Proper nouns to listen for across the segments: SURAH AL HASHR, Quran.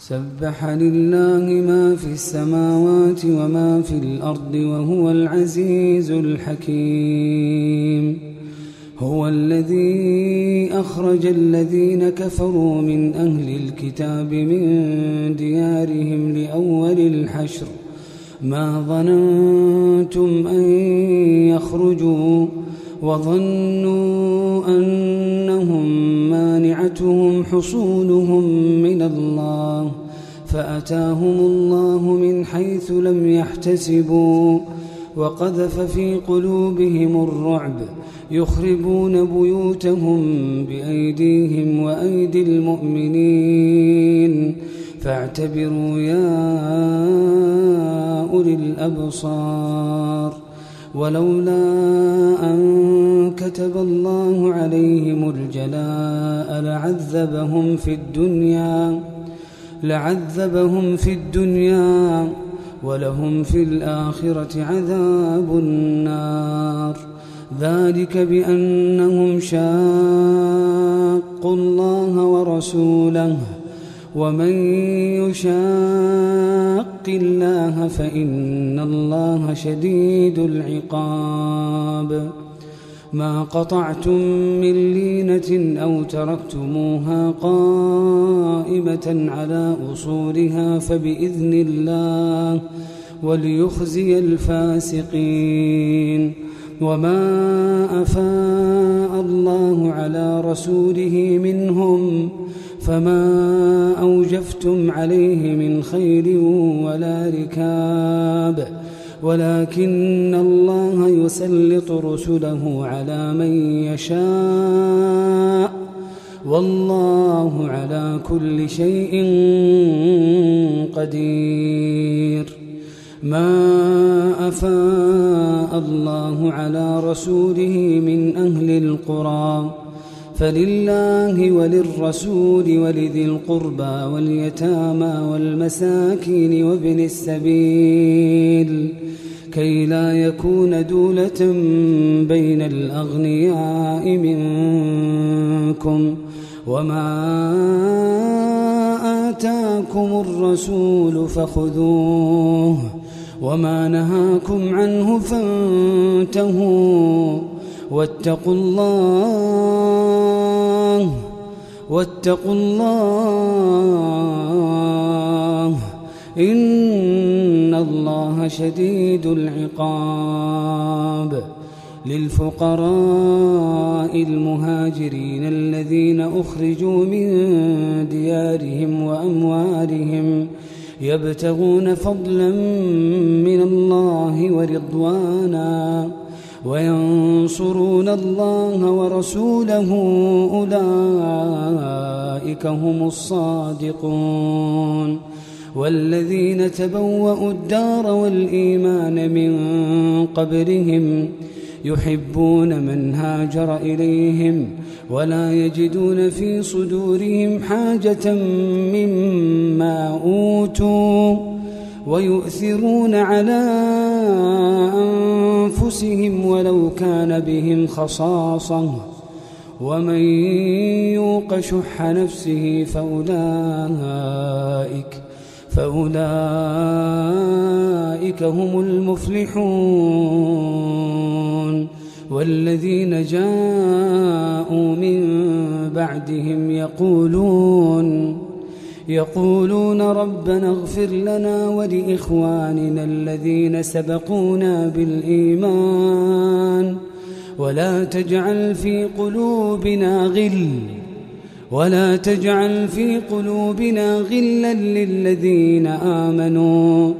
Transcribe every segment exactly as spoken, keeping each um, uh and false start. سبح لله ما في السماوات وما في الأرض وهو العزيز الحكيم. هو الذي أخرج الذين كفروا من أهل الكتاب من ديارهم لأول الحشر. ما ظننتم أن يخرجوا وظنوا أنهم مانعتهم حصونهم من الله فأتاهم الله من حيث لم يحتسبوا وقذف في قلوبهم الرعب يخربون بيوتهم بأيديهم وأيدي المؤمنين فاعتبروا يا أولي الأبصار. ولولا أن كتب الله عليهم الجلاء لعذبهم في الدنيا لعذبهم في الدنيا ولهم في الآخرة عذاب النار. ذلك بأنهم شاقوا الله ورسوله ومن يشاق الله فإن الله شديد العقاب. ما قطعتم من لينة أو تركتموها قائمة على أصولها فبإذن الله وليخزي الفاسقين. وما أفاء الله على رسوله منهم فما أوجفتم عليه من خيل ولا ركاب ولكن الله يسلط رسله على من يشاء والله على كل شيء قدير. ما أفاء الله على رسوله من أهل القرى فلله وللرسول ولذي القربى واليتامى والمساكين وابن السبيل كي لا يكون دولة بين الأغنياء منكم. وما آتاكم الرسول فخذوه وما نهاكم عنه فانتهوا واتقوا الله واتقوا الله إن الله شديد العقاب. للفقراء المهاجرين الذين أخرجوا من ديارهم وأموالهم يبتغون فضلا من الله ورضوانا وينصرون الله ورسوله أولئك هم الصادقون. والذين تبوأوا الدار والإيمان من قبلهم يحبون من هاجر إليهم ولا يجدون في صدورهم حاجة مما أوتوا ويؤثرون على أنفسهم ولو كان بهم خصاصة ومن يوق شح نفسه فأولئك فأولئك هم المفلحون. والذين جاءوا من بعدهم يقولون يقولون ربنا اغفر لنا ولإخواننا الذين سبقونا بالإيمان ولا تجعل في قلوبنا غل ولا تجعل في قلوبنا غلا للذين آمنوا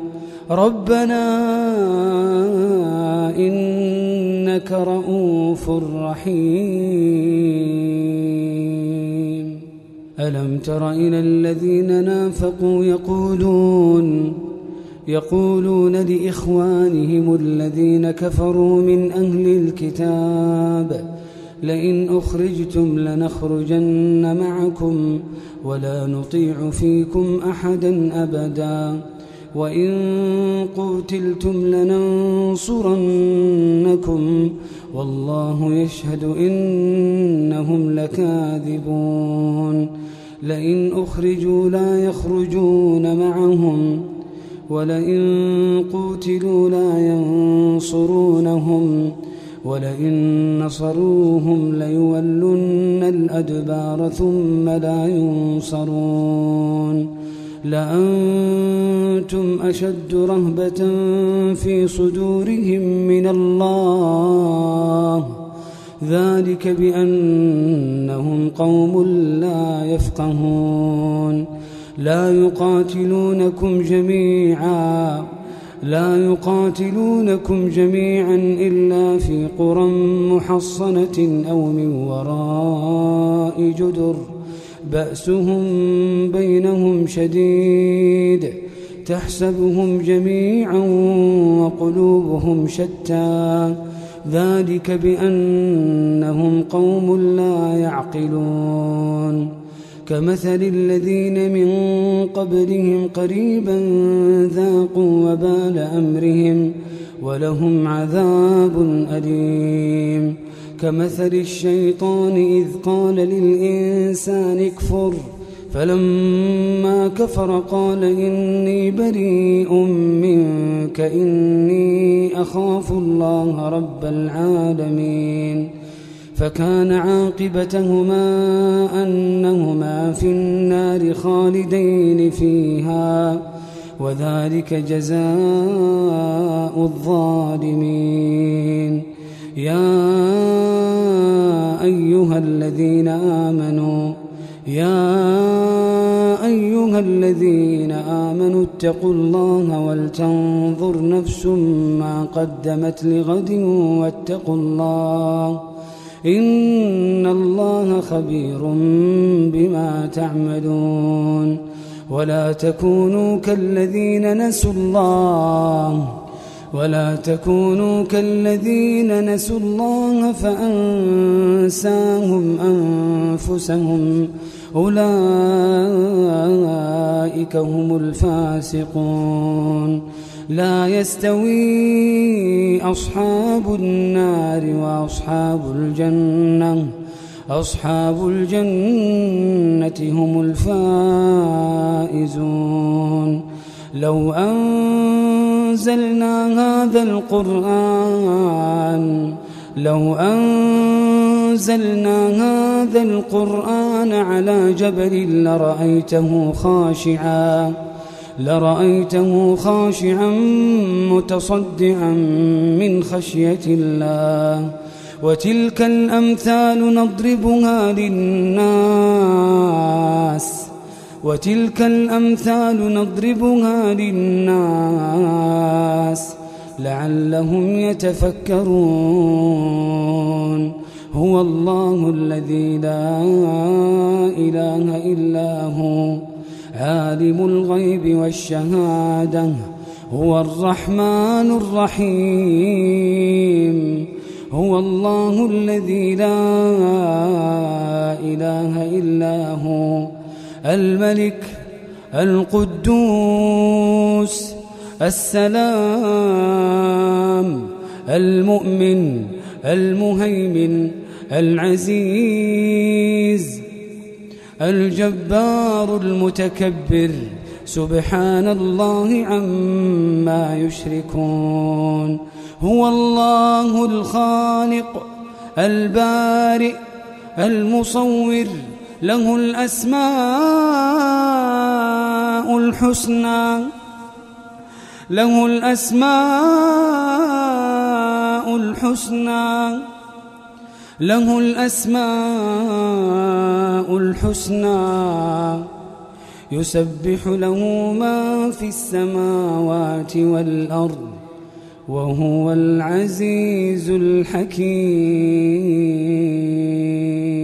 ربنا إنك رؤوف رحيم. ألم تر إلى الذين نافقوا يقولون يقولون لإخوانهم الذين كفروا من أهل الكتاب لئن أخرجتم لنخرجن معكم ولا نطيع فيكم أحدا أبدا وإن قتلتم لننصرنكم والله يشهد إنهم لكاذبون. لئن أخرجوا لا يخرجون معهم ولئن قوتلوا لا ينصرونهم ولئن نصروهم ليولن الأدبار ثم لا ينصرون لأنتم أشد رهبة في صدورهم من الله ذلك بأنهم قوم لا يفقهون لا يقاتلونكم جميعا لا يقاتلونكم جميعا إلا في قرى محصنة أو من وراء جدر بأسهم بينهم شديد تحسبهم جميعا وقلوبهم شتى ذلك بأنهم قوم لا يعقلون كمثل الذين من قبلهم قريبا ذاقوا وبال أمرهم ولهم عذاب أليم كمثل الشيطان إذ قال للإنسان اكفر فلما كفر قال إني بريء منك إني أخاف الله رب العالمين فكان عاقبتهما أنهما في النار خالدين فيها وذلك جزاء الظالمين يا أيها الذين آمنوا يا أيها الذين آمنوا اتقوا الله ولتنظر نفس ما قدمت لغد واتقوا الله إن الله خبير بما تعملون ولا تكونوا كالذين نسوا الله ولا تكونوا كالذين نسوا الله فأنساهم أنفسهم أولئك هم الفاسقون لا يستوي أصحاب النار وأصحاب الجنة أصحاب الجنة هم الفائزون لو أنزلنا هذا القرآن لو أنزلنا هذا القرآن على جبل لرأيته خاشعا لرأيته خاشعا متصدعا من خشية الله وتلك الأمثال نضربها للناس وتلك الأمثال نضربها للناس لعلهم يتفكرون هو الله الذي لا إله إلا هو عالم الغيب والشهادة هو الرحمن الرحيم هو الله الذي لا إله إلا هو الملك القدوس السلام المؤمن المهيمن العزيز الجبار المتكبر سبحان الله عما يشركون هو الله الخالق البارئ المصور له الأسماء الحسنى له الأسماء الحسنى له الأسماء الحسنى يسبح له ما في السماوات والأرض وهو العزيز الحكيم.